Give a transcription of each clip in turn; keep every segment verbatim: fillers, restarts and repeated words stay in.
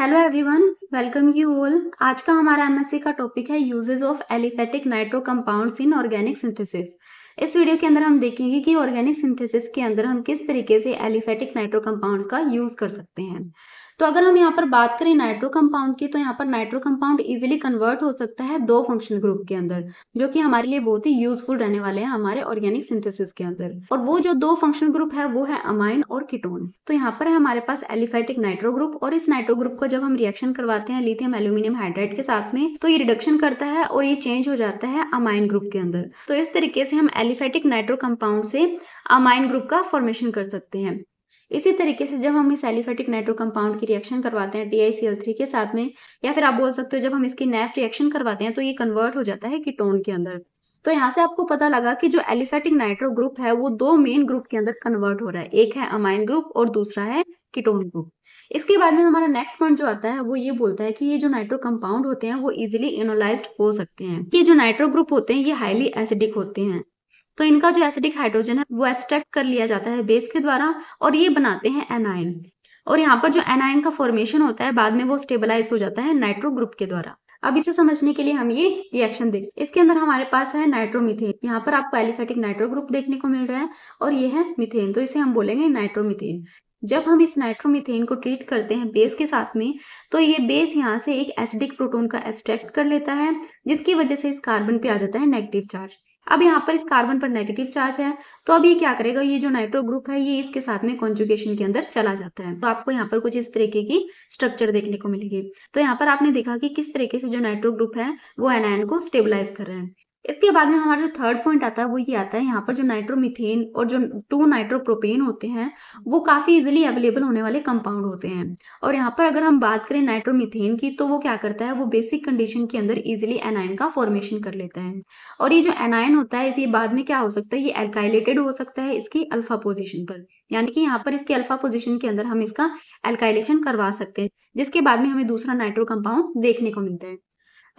Hello everyone, welcome you all. आज का हमारा एमएससी का टॉपिक है uses of aliphatic nitro compounds in organic synthesis. इस वीडियो के अंदर हम देखेंगे कि ऑर्गेनिक सिंथेसिस के अंदर हम किस तरीके से एलिफेटिक नाइट्रो कंपाउंड्स का यूज कर सकते हैं। तो अगर हम यहाँ पर बात करें नाइट्रो कंपाउंड की, तो यहाँ पर नाइट्रो कंपाउंड इजिली कन्वर्ट हो सकता है दो फंक्शनल ग्रुप के अंदर, जो कि हमारे लिए बहुत ही यूजफुल रहने वाले हैं हमारे ऑर्गेनिक सिंथेसिस के अंदर। और वो जो दो फंक्शनल ग्रुप है वो है अमाइन और कीटोन। तो यहाँ पर है हमारे पास एलिफेटिक नाइट्रो ग्रुप, और इस नाइट्रो ग्रुप को जब हम रिएक्शन करवाते हैं लिथियम एल्यूमिनियम हाइड्राइड के साथ में, तो ये रिडक्शन करता है और ये चेंज हो जाता है अमाइन ग्रुप के अंदर। तो इस तरीके से हम एलिफेटिक नाइट्रो कंपाउंड से अमाइन ग्रुप का फॉर्मेशन कर सकते हैं। इसी तरीके से जब हम इस एलिफेटिक नाइट्रो कंपाउंड की रिएक्शन करवाते हैं T I C L three के साथ में, या फिर आप बोल सकते हो जब हम इसकी नेफ रिएक्शन करवाते हैं, तो ये कन्वर्ट हो जाता है कीटोन के अंदर। तो यहाँ से आपको पता लगा कि जो एलिफेटिक नाइट्रो ग्रुप है वो दो मेन ग्रुप के अंदर कन्वर्ट हो रहा है, एक है अमाइन ग्रुप और दूसरा है कीटोन ग्रुप। इसके बाद में हमारा नेक्स्ट पॉइंट जो आता है वो ये बोलता है कि ये जो नाइट्रो कंपाउंड होते हैं वो इजिली इनोलाइज्ड हो सकते हैं। ये जो नाइट्रो ग्रुप होते हैं ये हाईली एसिडिक होते हैं, तो इनका जो एसिडिक हाइड्रोजन है वो एब्स्ट्रैक्ट कर लिया जाता है बेस के द्वारा, और ये बनाते हैं एनाइन। और यहाँ पर जो एनाइन का फॉर्मेशन होता है बाद में वो स्टेबलाइज हो जाता है नाइट्रो ग्रुप के द्वारा। अब इसे समझने के लिए हम ये रिएक्शन देखते हैं। इसके अंदर हमारे पास है नाइट्रोमीथेन। यहाँ पर आपको एलिफेटिक नाइट्रो ग्रुप देखने को मिल रहा है और ये है मीथेन, तो इसे हम बोलेंगे नाइट्रोमीथेन। जब हम इस नाइट्रोमीथेन को ट्रीट करते हैं बेस के साथ में, तो ये बेस यहाँ से एक एसिडिक प्रोटोन का एब्स्ट्रैक्ट कर लेता है, जिसकी वजह से इस कार्बन पे आ जाता है नेगेटिव चार्ज। अब यहाँ पर इस कार्बन पर नेगेटिव चार्ज है, तो अब ये क्या करेगा, ये जो नाइट्रो ग्रुप है ये इसके साथ में कॉन्जुगेशन के अंदर चला जाता है। तो आपको यहाँ पर कुछ इस तरीके की स्ट्रक्चर देखने को मिलेगी। तो यहाँ पर आपने देखा कि किस तरीके से जो नाइट्रो ग्रुप है वो एनायन को स्टेबलाइज कर रहे हैं। इसके बाद में हमारा जो थर्ड पॉइंट आता है वो ये आता है, यहाँ पर जो नाइट्रोमीथेन और जो टू नाइट्रोप्रोपेन होते हैं वो काफी इजीली अवेलेबल होने वाले कंपाउंड होते हैं। और यहाँ पर अगर हम बात करें नाइट्रोमीथेन की, तो वो क्या करता है, वो बेसिक कंडीशन के अंदर इजीली एनाइन का फॉर्मेशन कर लेता है। और ये जो एनाइन होता है इसी बाद में क्या हो सकता है, ये एल्काइलेटेड हो सकता है इसकी अल्फा पोजिशन पर, यानी कि यहाँ पर इसके अल्फा पोजिशन के अंदर हम इसका एल्काइलेशन करवा सकते हैं, जिसके बाद में हमें दूसरा नाइट्रो कंपाउंड देखने को मिलता है।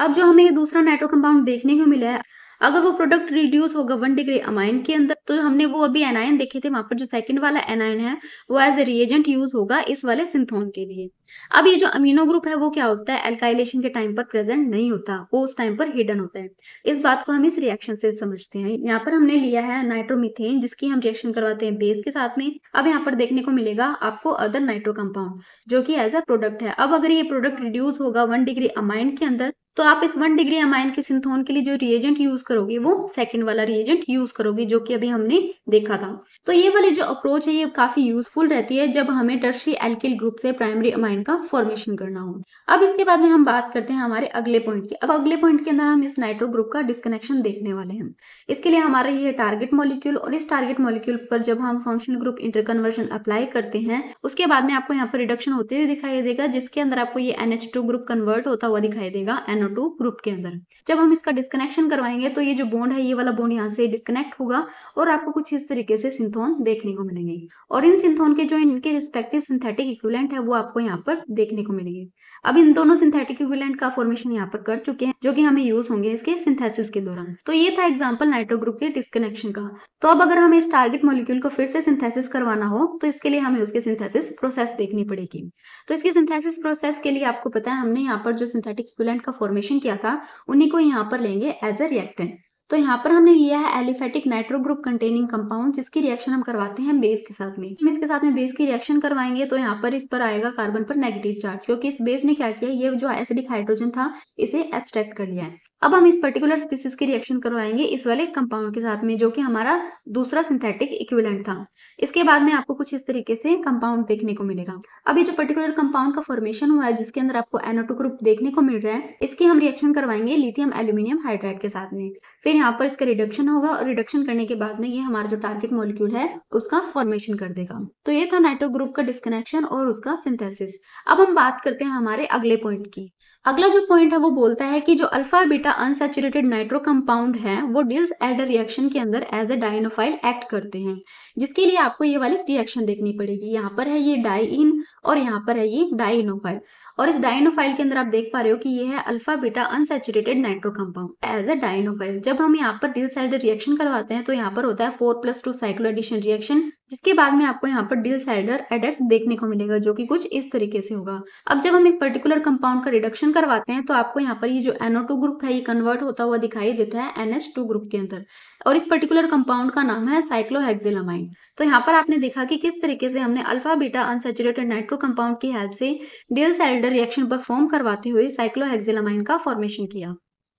अब जो हमें दूसरा नाइट्रो कंपाउंड देखने को मिला है, अगर वो प्रोडक्ट रिड्यूस होगा वन डिग्री अमाइन के अंदर, तो हमने वो अभी एनाइन देखे थे, वहां पर जो सेकंड वाला एनाइन है वो एज ए रिएजेंट यूज होगा इस वाले सिंथोन के लिए। अब ये जो अमीनो ग्रुप है वो क्या होता है, एल्काइलेशन के टाइम पर प्रेजेंट नहीं होता, वो उस टाइम पर हिडन होता है। इस बात को हम इस रिएक्शन से समझते हैं। यहाँ पर हमने लिया है नाइट्रोमीथेन, जिसकी हम रिएक्शन करवाते हैं बेस के साथ में। अब यहाँ पर देखने को मिलेगा आपको अदर नाइट्रो कंपाउंड जो की एज ए प्रोडक्ट है। अब अगर ये प्रोडक्ट रिड्यूस होगा वन डिग्री अमाइन के अंदर, तो आप इस वन डिग्री अमाइन के सिंथोन के लिए जो रिएजेंट यूज करोगे वो सेकंड वाला रिएजेंट यूज करोगे, जो कि अभी हमने देखा था। तो ये वाली जो अप्रोच है ये काफी यूजफुल रहती है जब हमें टर्शियरी एल्किल ग्रुप से प्राइमरी अमाइन का फॉर्मेशन करना हो। अब इसके बाद में हम बात करते हैं हमारे अगले पॉइंट की। अब अगले पॉइंट के अंदर हम इस नाइट्रो ग्रुप का डिस्कनेक्शन देखने वाले हैं। इसके लिए हमारा ये टारगेट मॉलिक्यूल, और इस टारगेट मॉलिक्यूल पर जब हम फंक्शनल ग्रुप इंटरकन्वर्जन अप्लाई करते हैं, उसके बाद में आपको यहाँ पर रिडक्शन होते हुए दिखाई देगा, जिसके अंदर आपको ये N H two group convert होता हुआ दिखाई देगा एन ओ टू ग्रुप के अंदर। जब हम इसका डिस्कनेक्शन करवाएंगे, तो ये जो बॉन्ड है ये वाला बॉन्ड यहाँ से डिस्कनेक्ट होगा, और आपको कुछ इस तरीके से सिंथोन देखने को मिलेंगे। और इन सिंथोन के जो इनके रिस्पेक्टिव सिंथेटिक इक्विवेलेंट है वो आपको यहाँ पर देखने को मिलेंगे। अब इन दोनों सिंथेटिक इक्विवेलेंट का फॉर्मेशन यहाँ पर कर चुके हैं, जो की हमें यूज होंगे इसके सिंथेसिस के दौरान। तो ये था एग्जाम्पल नाइट्रो ग्रुप के डिस्कनेक्शन का। तो अब अगर हमें इस टारगेट मॉलिक्यूल को फिर से सिंथेसिस करवाना हो, तो इसके लिए हमें उसके सिंथेसिस प्रोसेस देखनी पड़ेगी। तो इसके सिंथेसिस प्रोसेस के लिए आपको पता है हमने यहाँ पर जो सिंथेटिक इक्विवेलेंट का फॉर्मेशन किया था उन्हीं को यहाँ पर लेंगे एज ए रिएक्टेंट। तो यहाँ पर हमने लिया है aliphatic nitro group containing compound, जिसकी रिएक्शन हम करवाते हैं बेस के साथ में। हम इसके साथ में बेस की रिएक्शन करवाएंगे, तो यहाँ पर इस पर आएगा कार्बन पर नेगेटिव चार्ज, क्योंकि इस बेस ने क्या किया, ये जो एसिडिक हाइड्रोजन था इसे एब्स्ट्रैक्ट कर लिया है। अब हम इस पर्टिकुलर स्पीसीज की रिएक्शन करवाएंगे इस वाले कंपाउंड के साथ में, जो कि हमारा दूसरा सिंथेटिक इक्विवेलेंट था। इसके बाद में आपको कुछ इस तरीके से कंपाउंड देखने को मिलेगा। अब ये जो पर्टिकुलर कंपाउंड का फॉर्मेशन हुआ है, जिसके अंदर आपको एन ओ टू ग्रुप देखने को मिल रहा है, इसकी हम रिएक्शन करवाएंगे लिथियम एल्यूमिनियम हाइड्राइड के साथ में। फिर यहाँ पर इसका रिडक्शन होगा, और रिडक्शन करने के बाद में ये हमारा जो टारगेट मॉलिक्यूल है उसका फॉर्मेशन कर देगा। तो ये था नाइट्रो ग्रुप का डिस्कनेक्शन और उसका सिंथेसिस। अब हम बात करते हैं हमारे अगले पॉइंट की। अगला जो पॉइंट है वो बोलता है कि जो alpha beta unsaturated nitro compound है वो डील्स एल्डर रिएक्शन के अंदर एज ए डाइनोफाइल एक्ट करते हैं, जिसके लिए आपको ये वाली रिएक्शन देखनी पड़ेगी। यहाँ पर है ये डाइन और यहाँ पर है ये डाइनोफाइल, और इस डाइनोफाइल के अंदर आप देख पा रहे हो कि ये है alpha beta unsaturated nitro compound as a dienophile. जब हम यहाँ पर डील्स-एल्डर रिएक्शन करवाते हैं, तो यहाँ पर होता है four plus two cycloaddition reaction, जिसके बाद में आपको यहाँ पर डील्स-एल्डर एडेक्स देखने को मिलेगा जो कि कुछ इस तरीके से होगा। अब जब हम इस पर्टिकुलर कंपाउंड का रिडक्शन करवाते हैं तो आपको यहाँ पर ये जो एन ओ टू ग्रुप है ये कन्वर्ट होता हुआ दिखाई देता है एन एच टू ग्रुप के अंदर, और इस पर्टिकुलर कंपाउंड का नाम है साइक्लोहेक्सिलामाइन। तो यहाँ पर आपने देखा कि किस तरीके से हमने alpha beta unsaturated nitro compound की हेल्प से डील्स-एल्डर रिएक्शन परफॉर्म करवाते हुए साइक्लोहेक्सिलामाइन का फॉर्मेशन किया।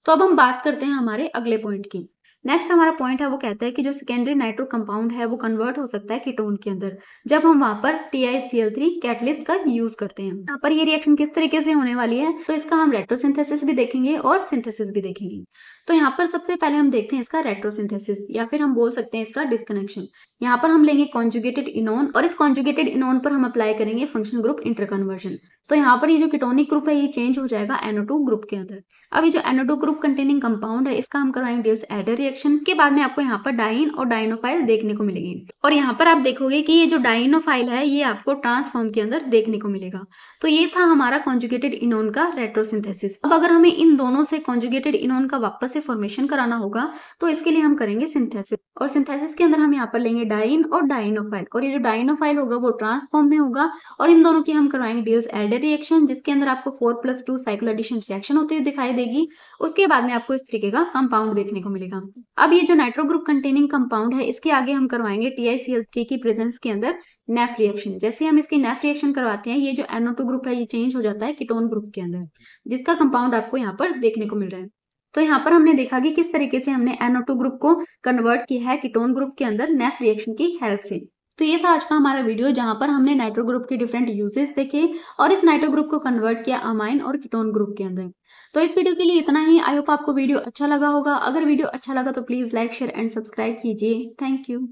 तो अब हम बात करते हैं हमारे अगले पॉइंट की। नेक्स्ट हमारा पॉइंट है वो कहता है कि जो सेकेंडरी नाइट्रो कंपाउंड है वो कन्वर्ट हो सकता है कीटोन के अंदर जब हम वहाँ पर T I C L three catalyst का यूज करते हैं। यहाँ पर ये रिएक्शन किस तरीके से होने वाली है तो इसका हम रेट्रोसिंथेसिस भी देखेंगे और सिंथेसिस भी देखेंगे। तो यहाँ पर सबसे पहले हम देखते हैं इसका रेट्रोसिंथेसिस या फिर हम बोल सकते हैं इसका डिस्कनेक्शन। यहाँ पर हम लेंगे कॉन्जुगेटेड इनोन और इस कॉन्जुगेटेड इनोन पर हम अप्लाई करेंगे फंक्शनल ग्रुप इंटरकन्वर्जन। तो यहाँ पर ये जो कीटोनिक ग्रुप है ये चेंज हो जाएगा एन ओ टू ग्रुप के अंदर। अब ये जो N O two group containing compound है इसका हम करवाएंगे डील्स-एल्डर रिएक्शन के बाद में आपको यहाँ पर डाइन और डाइनोफाइल देखने को मिलेगी। और यहाँ पर आप देखोगे कि ये जो डाइनोफाइल है ये आपको ट्रांसफॉर्म के अंदर देखने को मिलेगा। तो ये था हमारा कॉन्जुगेटेड इनोन का रेट्रोसिंथेसिस। अब अगर हमें इन दोनों से कॉन्जुगेटेड इनोन का वापस से फॉर्मेशन कराना होगा तो इसके लिए हम करेंगे सिंथेसिस, और सिंथेसिस के अंदर हम यहाँ पर लेंगे डाइन और डाइनोफाइल, और ये जो डाइनोफाइल होगा वो ट्रांसफॉर्म में होगा और इन दोनों की हम करवाएंगे डील्स-एल्डर रिएक्शन जिसके अंदर आपको four plus two cycloaddition reaction होती हुई दिखाई देगी। उसके बाद में आपको इस तरीके का कंपाउंड देखने को मिलेगा। अब ये जो नाइट्रो ग्रुप कंटेनिंग कंपाउंड है इसके आगे हम करवाएंगे T I C L three की प्रेजेंस के अंदर नेफ रिएक्शन। जैसे हम इसकी नेफ रिएक्शन करवाते हैं ये जो एन ओ टू ग्रुप है ये चेंज हो जाता है कीटोन ग्रुप के अंदर जिसका कंपाउंड आपको यहाँ पर देखने को मिल रहा है। तो यहाँ पर हमने देखा कि किस तरीके से हमने एन ओ टू ग्रुप को कन्वर्ट किया है कीटोन ग्रुप के अंदर नेफ रिएक्शन की हेल्प से। तो ये था आज का हमारा वीडियो जहाँ पर हमने नाइट्रो ग्रुप के डिफरेंट यूजेस देखे और इस नाइट्रो ग्रुप को कन्वर्ट किया अमाइन और कीटोन ग्रुप के अंदर। तो इस वीडियो के लिए इतना ही। आई होप आपको वीडियो अच्छा लगा होगा। अगर वीडियो अच्छा लगा तो please like share and subscribe कीजिए। Thank you.